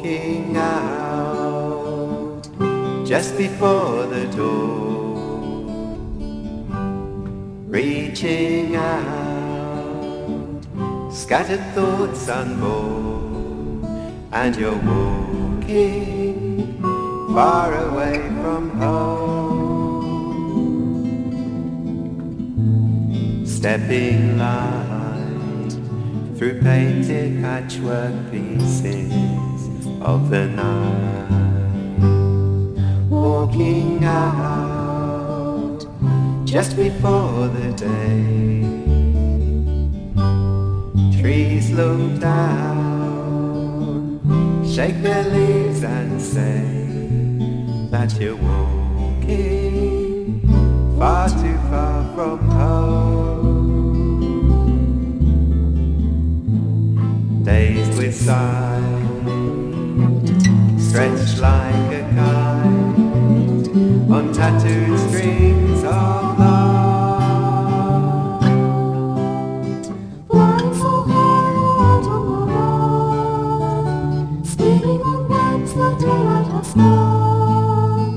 walking out just before the door, reaching out, scattered thoughts unborn, and you're walking far away from home, stepping light through painted patchwork pieces of the night, walking out just before the day. Trees look down, shake their leaves and say that you're walking far too far from home. Dazed with sight, stretched like a kite on tattooed strings of love. Flying so high out of the world, stealing on nights that daylight has gone.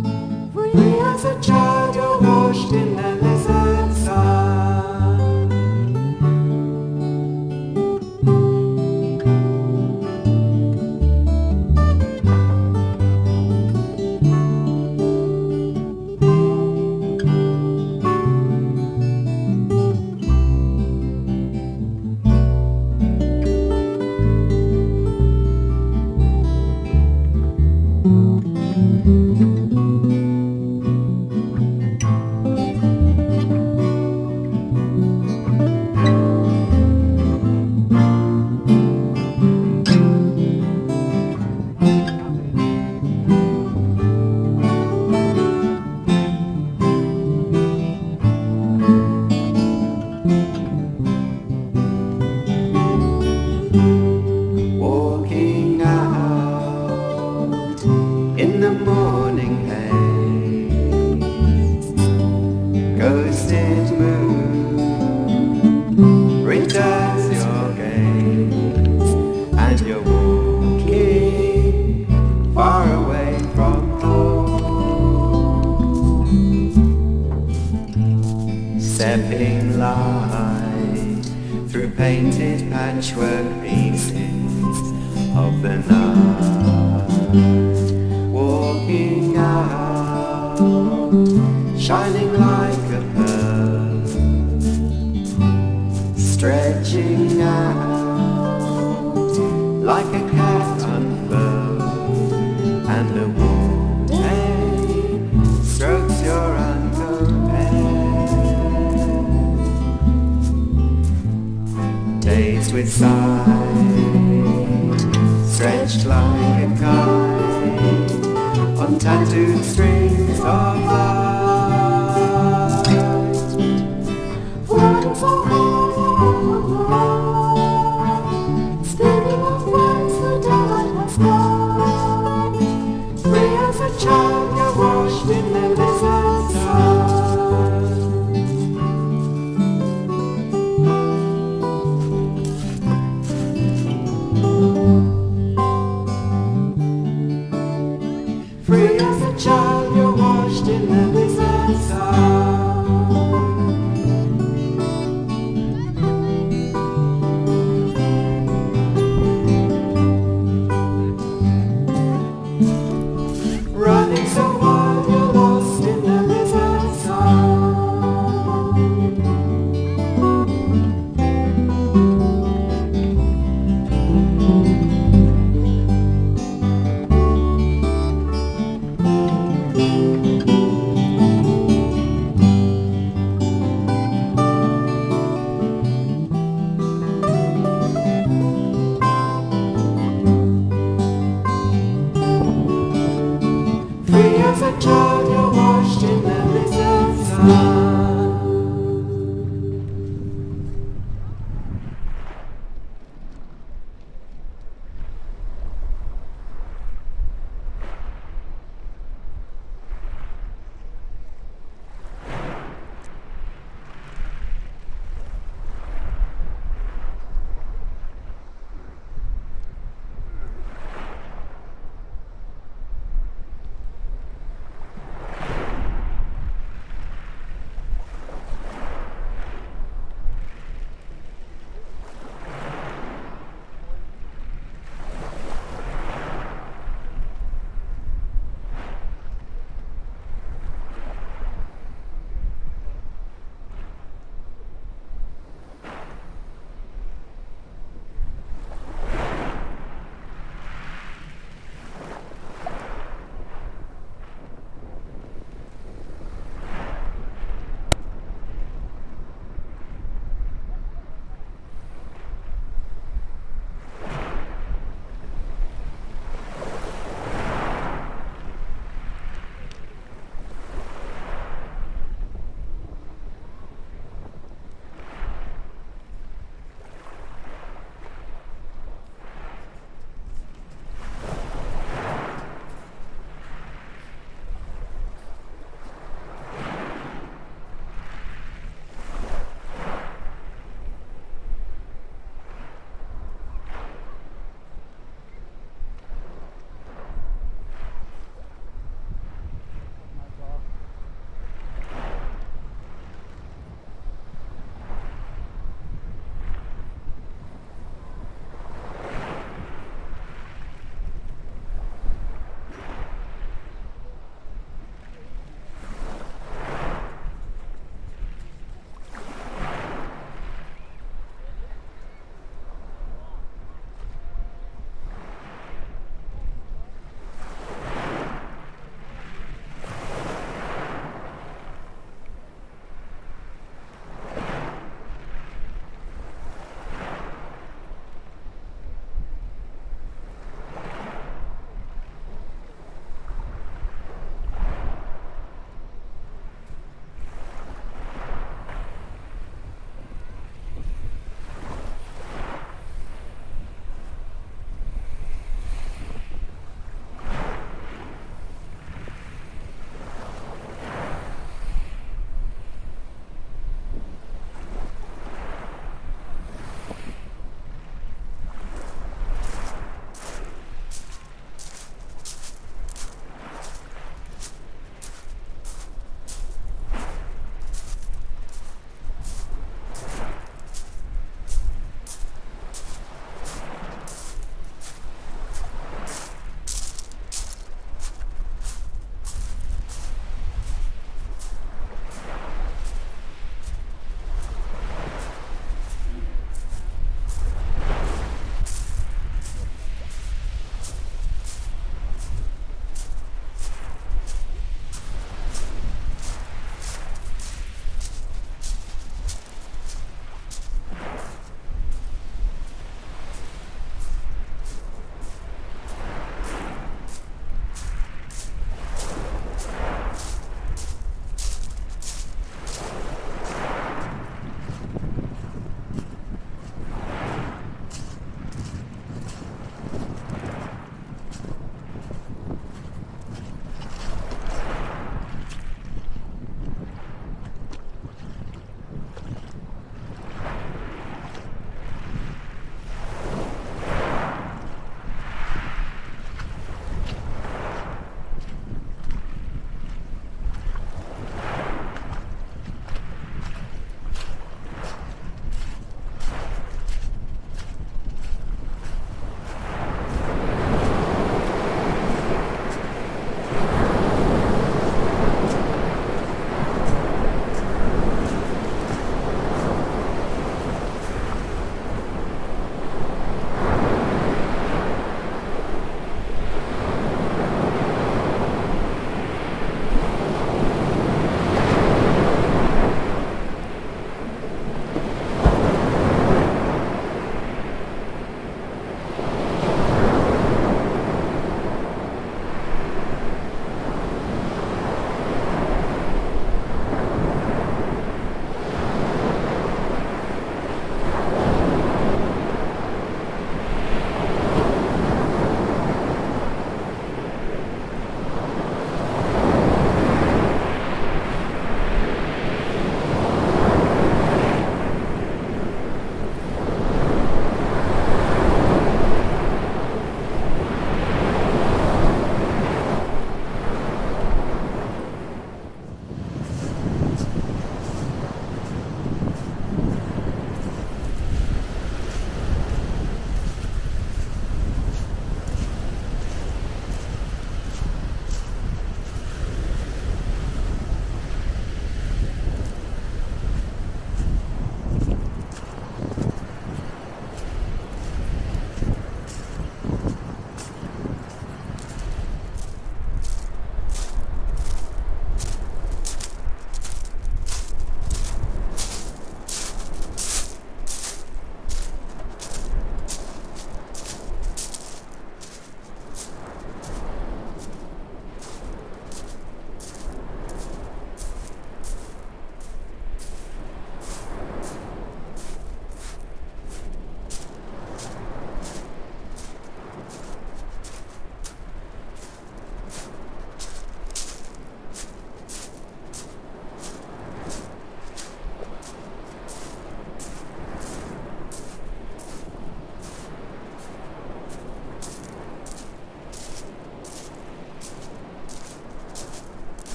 Free as a child, you're washed in the lizard sun. Stepping light through painted patchwork pieces of the night, walking out, shining like a pearl, stretching out like a cat unfurled, and the warm day strokes your eyes. Dazed with sight, stretched like a kite.